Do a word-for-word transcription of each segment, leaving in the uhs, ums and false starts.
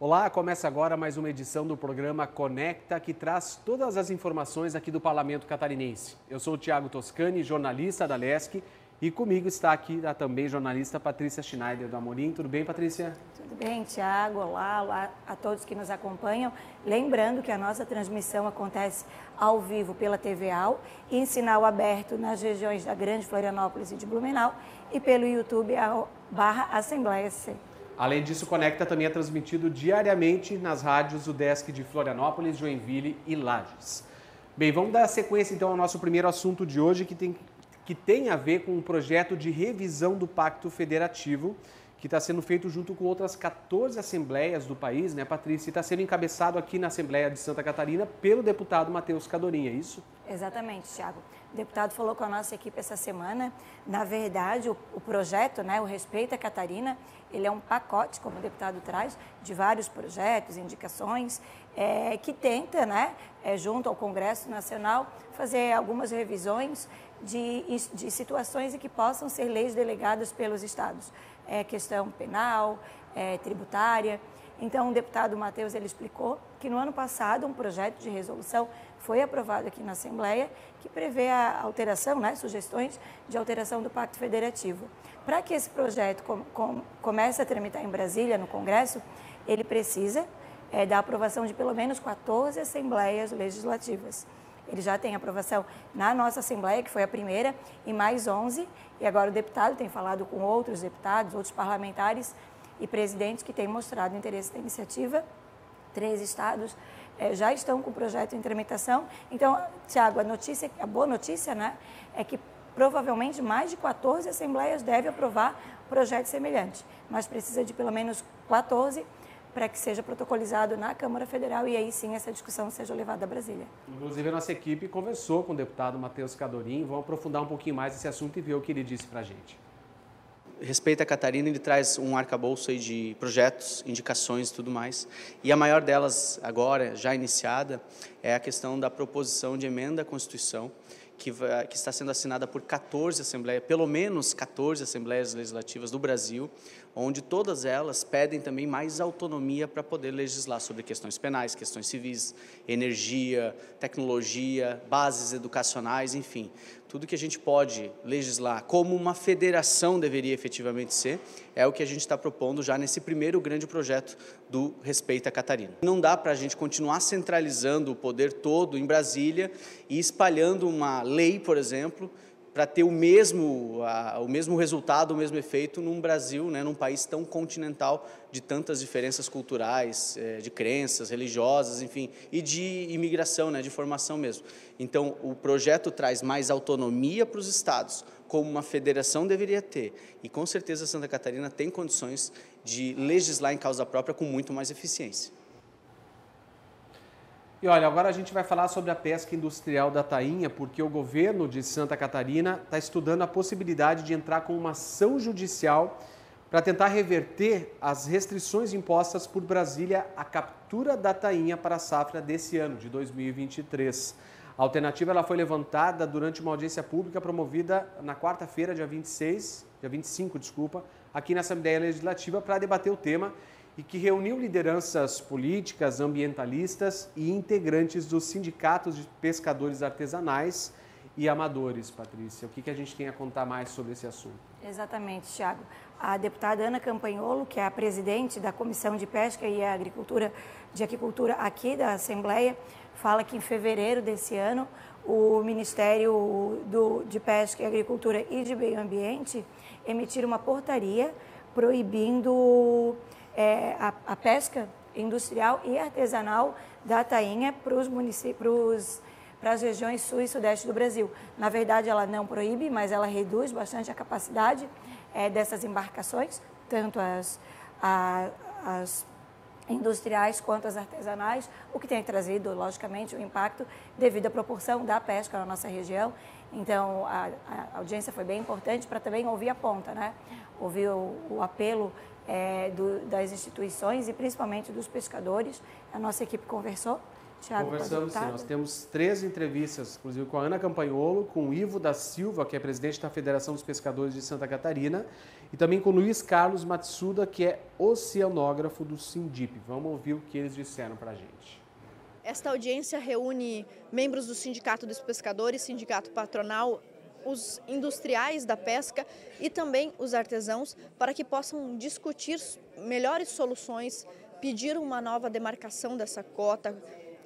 Olá, começa agora mais uma edição do programa Conecta, que traz todas as informações aqui do Parlamento Catarinense. Eu sou o Thiago Toscani, jornalista da LESC, e comigo está aqui a também jornalista Patrícia Schneider do Amorim. Tudo bem, Patrícia? Tudo bem, Thiago. Olá, olá a todos que nos acompanham. Lembrando que a nossa transmissão acontece ao vivo pela T V A e em sinal aberto nas regiões da Grande Florianópolis e de Blumenau e pelo YouTube barra Assembleia C. Além disso, Conecta também é transmitido diariamente nas rádios UDESC de Florianópolis, Joinville e Lages. Bem, vamos dar sequência então ao nosso primeiro assunto de hoje, que tem, que tem a ver com um projeto de revisão do Pacto Federativo, que está sendo feito junto com outras quatorze assembleias do país, né, Patrícia? E está sendo encabeçado aqui na Assembleia de Santa Catarina pelo deputado Matheus Cadorin, é isso? Exatamente, Thiago. O deputado falou com a nossa equipe essa semana. Na verdade, o, o projeto, né, o Respeito à Catarina, ele é um pacote, como o deputado traz, de vários projetos, indicações, é, que tenta, né, é, junto ao Congresso Nacional, fazer algumas revisões de, de situações em que possam ser leis delegadas pelos estados. É questão penal, é, tributária. Então, o deputado Matheus, ele explicou que no ano passado um projeto de resolução foi aprovado aqui na Assembleia que prevê a alteração, né, sugestões de alteração do Pacto Federativo. Para que esse projeto com, com, comece a tramitar em Brasília, no Congresso, ele precisa é, da aprovação de pelo menos quatorze Assembleias Legislativas. Ele já tem aprovação na nossa Assembleia, que foi a primeira, e mais onze. E agora o deputado tem falado com outros deputados, outros parlamentares e presidentes que têm mostrado interesse na iniciativa. Três estados eh, já estão com o projeto em tramitação. Então, Thiago, a notícia, a boa notícia, né, é que provavelmente mais de quatorze assembleias devem aprovar projetos semelhantes, mas precisa de pelo menos quatorze para que seja protocolizado na Câmara Federal e aí sim essa discussão seja levada a Brasília. Inclusive a nossa equipe conversou com o deputado Matheus Cadorin, vamos aprofundar um pouquinho mais esse assunto e ver o que ele disse para a gente. Respeito à Catarina, ele traz um arcabouço aí de projetos, indicações e tudo mais. E a maior delas agora, já iniciada, é a questão da proposição de emenda à Constituição, que, vai, que está sendo assinada por quatorze assembleias, pelo menos quatorze assembleias legislativas do Brasil, onde todas elas pedem também mais autonomia para poder legislar sobre questões penais, questões civis, energia, tecnologia, bases educacionais, enfim. Tudo que a gente pode legislar como uma federação deveria efetivamente ser, é o que a gente está propondo já nesse primeiro grande projeto do Respeito à Catarina. Não dá para a gente continuar centralizando o poder todo em Brasília e espalhando uma lei, por exemplo, para ter o mesmo, a, o mesmo resultado, o mesmo efeito num Brasil, né, num país tão continental, de tantas diferenças culturais, é, de crenças, religiosas, enfim, e de imigração, né, de formação mesmo. Então, o projeto traz mais autonomia para os estados, como uma federação deveria ter. E, com certeza, Santa Catarina tem condições de legislar em causa própria com muito mais eficiência. E olha, agora a gente vai falar sobre a pesca industrial da tainha, porque o governo de Santa Catarina está estudando a possibilidade de entrar com uma ação judicial para tentar reverter as restrições impostas por Brasília à captura da tainha para a safra desse ano, de dois mil e vinte e três. A alternativa ela foi levantada durante uma audiência pública promovida na quarta-feira, dia vinte e seis, dia vinte e cinco, desculpa, aqui na Assembleia Legislativa para debater o tema, e que reuniu lideranças políticas, ambientalistas e integrantes dos sindicatos de pescadores artesanais e amadores. Patrícia, o que a gente tem a contar mais sobre esse assunto? Exatamente, Thiago. A deputada Ana Campagnolo, que é a presidente da Comissão de Pesca e Agricultura, de Aquicultura aqui da Assembleia, fala que em fevereiro desse ano o Ministério do, de Pesca e Agricultura e de Meio Ambiente emitir uma portaria proibindo É, a, a pesca industrial e artesanal da tainha para os municípios, para as regiões sul e sudeste do Brasil. Na verdade, ela não proíbe, mas ela reduz bastante a capacidade é, dessas embarcações, tanto as, a, as industriais quanto as artesanais, o que tem trazido, logicamente, um impacto devido à proporção da pesca na nossa região. Então, a, a audiência foi bem importante para também ouvir a ponta, né? Ouvir o, o apelo É, do, das instituições e principalmente dos pescadores. A nossa equipe conversou, Thiago. Conversamos, sim. Nós temos três entrevistas, inclusive com a Ana Campagnolo, com o Ivo da Silva, que é presidente da Federação dos Pescadores de Santa Catarina, e também com Luiz Carlos Matsuda, que é oceanógrafo do Sindip. Vamos ouvir o que eles disseram para a gente. Esta audiência reúne membros do Sindicato dos Pescadores, Sindicato Patronal, os industriais da pesca e também os artesãos, para que possam discutir melhores soluções, pedir uma nova demarcação dessa cota,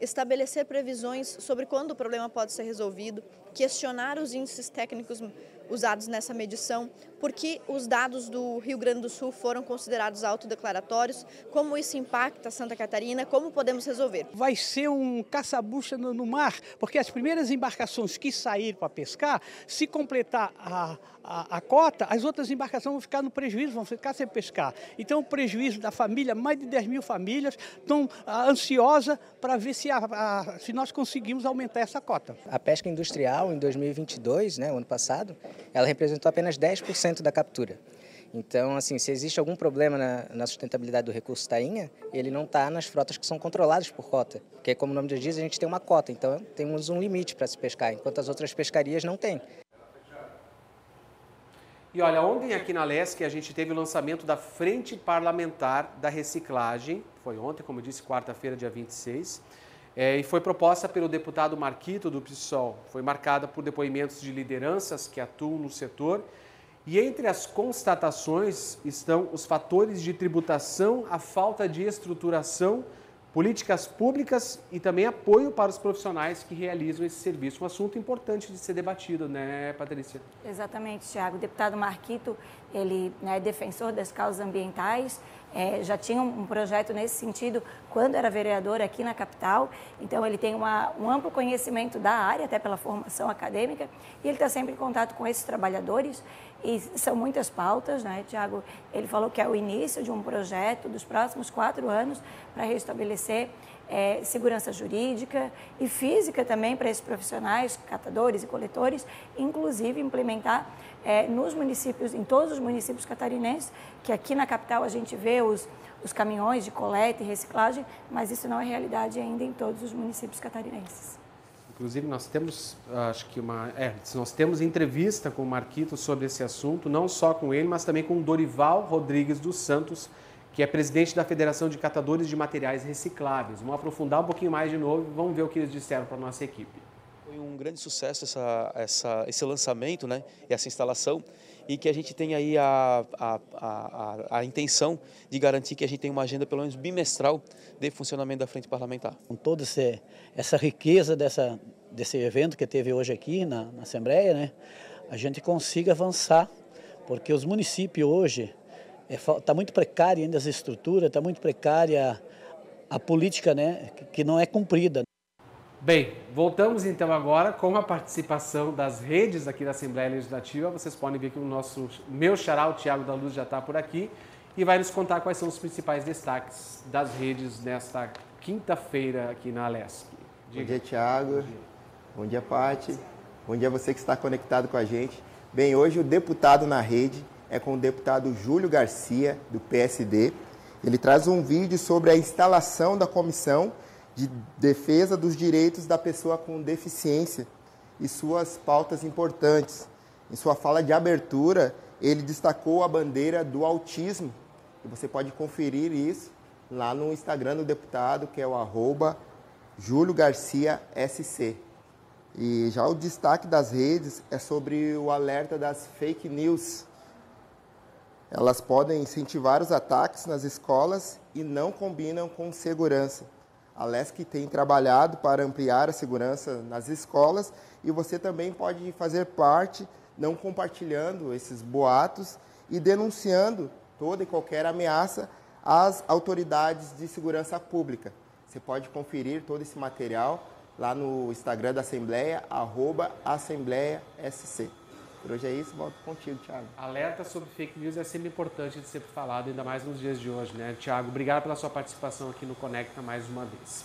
estabelecer previsões sobre quando o problema pode ser resolvido, questionar os índices técnicos usados nessa medição, porque os dados do Rio Grande do Sul foram considerados autodeclaratórios, como isso impacta Santa Catarina, como podemos resolver. Vai ser um caça-bucha no mar, porque as primeiras embarcações que saíram para pescar, se completar a, a, a cota, as outras embarcações vão ficar no prejuízo, vão ficar sem pescar. Então o prejuízo da família, mais de dez mil famílias estão ansiosas para ver se, a, a, se nós conseguimos aumentar essa cota. A pesca industrial em dois mil e vinte e dois, né, o ano passado, ela representou apenas dez por cento da captura. Então, assim, se existe algum problema na, na sustentabilidade do recurso tainha, ele não está nas frotas que são controladas por cota. Porque, como o nome já diz, a gente tem uma cota, então temos um limite para se pescar, enquanto as outras pescarias não têm. E olha, ontem aqui na L E S C a gente teve o lançamento da Frente Parlamentar da Reciclagem, foi ontem, como disse, quarta-feira, dia vinte e seis, É, e foi proposta pelo deputado Marquito, do P SOL. Foi marcada por depoimentos de lideranças que atuam no setor. E entre as constatações estão os fatores de tributação, a falta de estruturação, políticas públicas e também apoio para os profissionais que realizam esse serviço. Um assunto importante de ser debatido, né, Patrícia? Exatamente, Thiago. O deputado Marquito, ele é defensor das causas ambientais. É, já tinha um projeto nesse sentido quando era vereador aqui na capital, então ele tem uma, um amplo conhecimento da área, até pela formação acadêmica, e ele está sempre em contato com esses trabalhadores, e são muitas pautas, né, Thiago? Ele falou que é o início de um projeto dos próximos quatro anos para restabelecer É, segurança jurídica e física também para esses profissionais, catadores e coletores, inclusive implementar é, nos municípios, em todos os municípios catarinenses, que aqui na capital a gente vê os, os caminhões de coleta e reciclagem, mas isso não é realidade ainda em todos os municípios catarinenses. Inclusive nós temos, acho que uma, é, nós temos entrevista com o Marquito sobre esse assunto, não só com ele, mas também com o Dorival Rodrigues dos Santos, que é presidente da Federação de Catadores de Materiais Recicláveis. Vamos aprofundar um pouquinho mais de novo e vamos ver o que eles disseram para a nossa equipe. Foi um grande sucesso essa, essa, esse lançamento, né, e essa instalação, e que a gente tem aí a, a, a, a intenção de garantir que a gente tenha uma agenda pelo menos bimestral de funcionamento da Frente Parlamentar. Com toda esse, essa riqueza dessa, desse evento que teve hoje aqui na, na Assembleia, né, a gente consiga avançar, porque os municípios hoje... Está é, muito precária ainda as estruturas, está muito precária a, a política, né, que, que não é cumprida. Bem, voltamos então agora com a participação das redes aqui da Assembleia Legislativa. Vocês podem ver que o nosso meu xará, o Thiago da Luz, já está por aqui e vai nos contar quais são os principais destaques das redes nesta quinta-feira aqui na Alesc. Diga. Bom dia, Thiago. Bom dia, Bom dia Paty. Bom dia a você que está conectado com a gente. Bem, hoje o deputado na rede é com o deputado Júlio Garcia, do P S D. Ele traz um vídeo sobre a instalação da Comissão de Defesa dos Direitos da Pessoa com Deficiência e suas pautas importantes. Em sua fala de abertura, ele destacou a bandeira do autismo. E você pode conferir isso lá no Instagram do deputado, que é o arroba Júlio Garcia S C. E já o destaque das redes é sobre o alerta das fake news. Elas podem incentivar os ataques nas escolas e não combinam com segurança. A L E S C tem trabalhado para ampliar a segurança nas escolas e você também pode fazer parte, não compartilhando esses boatos e denunciando toda e qualquer ameaça às autoridades de segurança pública. Você pode conferir todo esse material lá no Instagram da Assembleia, arroba assembleia S C. Por hoje é isso, volto contigo, Thiago. Alerta sobre fake news é sempre importante de ser falado, ainda mais nos dias de hoje, né, Thiago? Obrigado pela sua participação aqui no Conecta mais uma vez.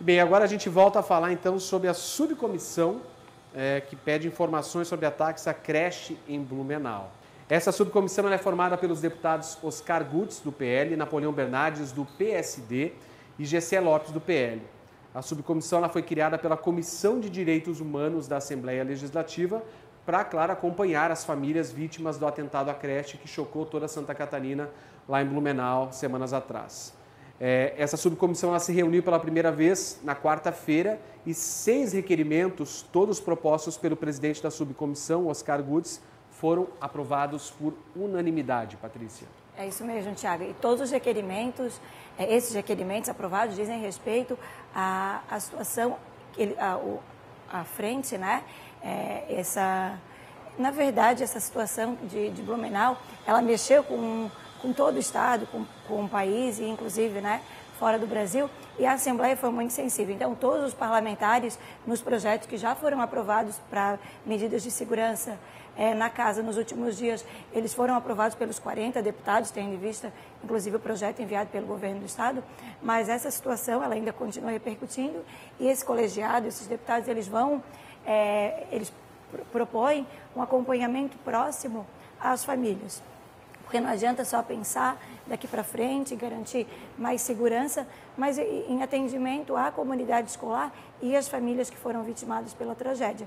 Bem, agora a gente volta a falar então sobre a subcomissão é, que pede informações sobre ataques à creche em Blumenau. Essa subcomissão ela é formada pelos deputados Oscar Gutz, do P L, Napoleão Bernardes, do P S D e Gessiel Lopes, do P L. A subcomissão ela foi criada pela Comissão de Direitos Humanos da Assembleia Legislativa para, claro, acompanhar as famílias vítimas do atentado à creche que chocou toda Santa Catarina lá em Blumenau, semanas atrás. É, essa subcomissão ela se reuniu pela primeira vez na quarta-feira e seis requerimentos, todos propostos pelo presidente da subcomissão, Oscar Gutz, foram aprovados por unanimidade, Patrícia. É isso mesmo, Thiago. E todos os requerimentos, esses requerimentos aprovados dizem respeito à, à situação, à frente, né? É, essa, na verdade, essa situação de, de Blumenau, ela mexeu com, com todo o Estado, com, com o país e, inclusive, né, fora do Brasil, e a Assembleia foi muito sensível. Então, todos os parlamentares, nos projetos que já foram aprovados para medidas de segurança, É, na casa, nos últimos dias, eles foram aprovados pelos quarenta deputados, tendo em vista, inclusive, o projeto enviado pelo governo do Estado, mas essa situação, ela ainda continua repercutindo, e esse colegiado, esses deputados, eles vão, é, eles pr- propõem um acompanhamento próximo às famílias, porque não adianta só pensar daqui para frente, garantir mais segurança, mas em atendimento à comunidade escolar e às famílias que foram vitimadas pela tragédia.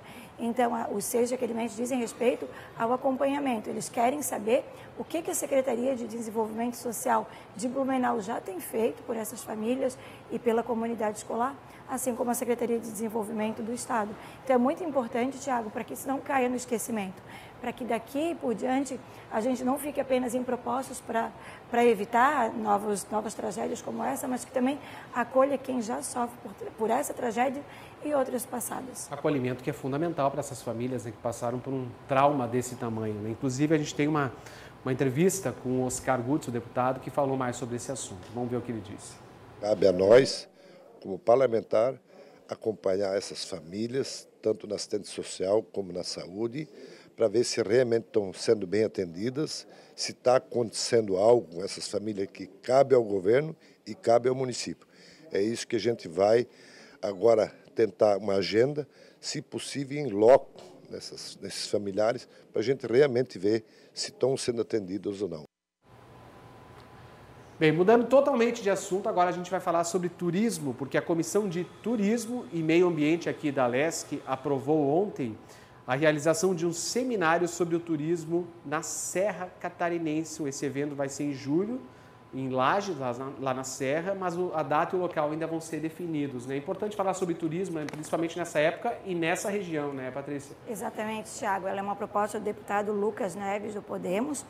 Então, os seis requerimentos dizem respeito ao acompanhamento. Eles querem saber o que a Secretaria de Desenvolvimento Social de Blumenau já tem feito por essas famílias e pela comunidade escolar, assim como a Secretaria de Desenvolvimento do Estado. Então, é muito importante, Thiago, para que isso não caia no esquecimento, para que daqui por diante a gente não fique apenas em propostas para para evitar novos, novas tragédias como essa, mas que também acolha quem já sofre por, por essa tragédia e outras passadas. Acolhimento que é fundamental para essas famílias, né, que passaram por um trauma desse tamanho, né? Inclusive, a gente tem uma, uma entrevista com o Oscar Gutz, o deputado, que falou mais sobre esse assunto. Vamos ver o que ele disse. Cabe a nós, como parlamentar, acompanhar essas famílias, tanto na assistência social como na saúde, para ver se realmente estão sendo bem atendidas, se está acontecendo algo com essas famílias que cabe ao governo e cabe ao município. É isso que a gente vai agora tentar uma agenda, se possível, em loco, nessas, nesses familiares, para a gente realmente ver se estão sendo atendidos ou não. Bem, mudando totalmente de assunto, agora a gente vai falar sobre turismo, porque a Comissão de Turismo e Meio Ambiente aqui da ALESC aprovou ontem a realização de um seminário sobre o turismo na Serra Catarinense. Esse evento vai ser em julho, em Lages, lá na Serra, mas a data e o local ainda vão ser definidos, né? É importante falar sobre turismo, né, principalmente nessa época e nessa região, né, Patrícia? Exatamente, Thiago. Ela é uma proposta do deputado Lucas Neves, do Podemos,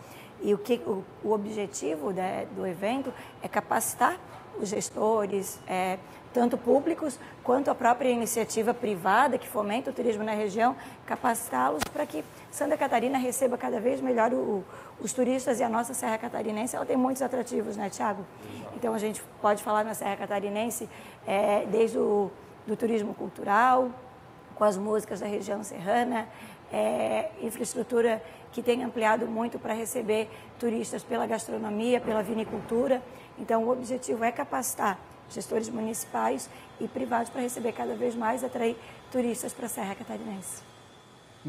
e o, que, o, o objetivo da, do evento é capacitar os gestores, é, tanto públicos quanto a própria iniciativa privada que fomenta o turismo na região, capacitá-los para que Santa Catarina receba cada vez melhor o, os turistas, e a nossa Serra Catarinense, ela tem muitos atrativos, né, Thiago? Então, a gente pode falar na Serra Catarinense é, desde o do turismo cultural, com as músicas da região serrana, é, infraestrutura que tem ampliado muito para receber turistas pela gastronomia, pela vinicultura. Então, o objetivo é capacitar gestores municipais e privados para receber cada vez mais, atrair turistas para a Serra Catarinense.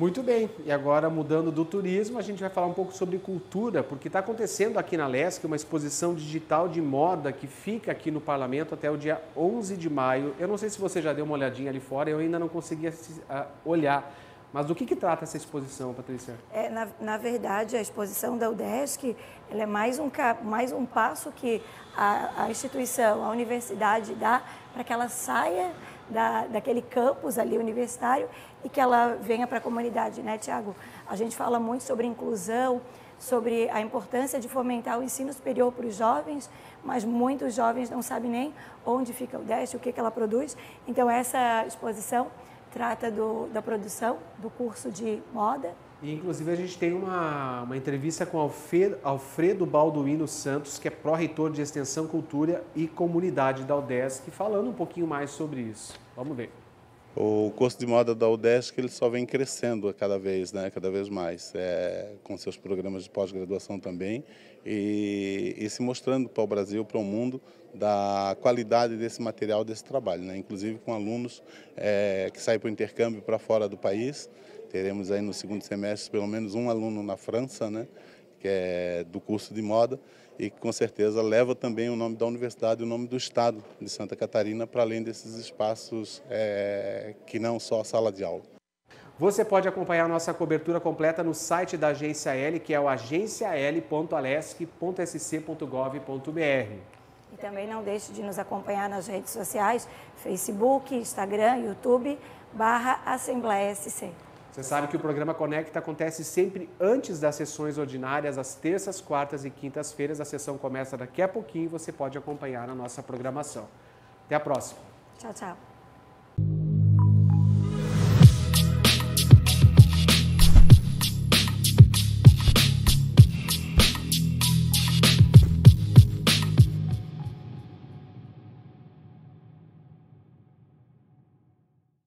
Muito bem, e agora mudando do turismo, a gente vai falar um pouco sobre cultura, porque está acontecendo aqui na ALESC uma exposição digital de moda que fica aqui no Parlamento até o dia onze de maio. Eu não sei se você já deu uma olhadinha ali fora, eu ainda não consegui olhar. Mas do que, que trata essa exposição, Patrícia? É, na, na verdade, a exposição da UDESC ela é mais um, mais um passo que a, a instituição, a universidade dá para que ela saia da, daquele campus ali universitário e que ela venha para a comunidade, né, Thiago? A gente fala muito sobre inclusão, sobre a importância de fomentar o ensino superior para os jovens, mas muitos jovens não sabem nem onde fica a UDESC, o que, que ela produz. Então, essa exposição trata do, da produção, do curso de moda. E, inclusive, a gente tem uma, uma entrevista com Alfredo, Alfredo Balduino Santos, que é pró-reitor de Extensão, Cultura e Comunidade da UDESC, falando um pouquinho mais sobre isso. Vamos ver. O curso de moda da UDESC ele só vem crescendo cada vez, né? Cada vez mais, é, com seus programas de pós-graduação também, e, e se mostrando para o Brasil, para o mundo, da qualidade desse material, desse trabalho, né? Inclusive com alunos é, que saem para o intercâmbio para fora do país. Teremos aí no segundo semestre pelo menos um aluno na França, né? Que é do curso de moda, e que com certeza leva também o nome da universidade, o nome do estado de Santa Catarina, para além desses espaços é, que não só a sala de aula. Você pode acompanhar nossa cobertura completa no site da Agência L, que é o agência l ponto alesc ponto s c ponto gov ponto br. E também não deixe de nos acompanhar nas redes sociais, Facebook, Instagram, YouTube, barra Assembleia S C. Você sabe que o programa Conecta acontece sempre antes das sessões ordinárias, às terças, quartas e quintas-feiras. A sessão começa daqui a pouquinho e você pode acompanhar a nossa programação. Até a próxima. Tchau, tchau.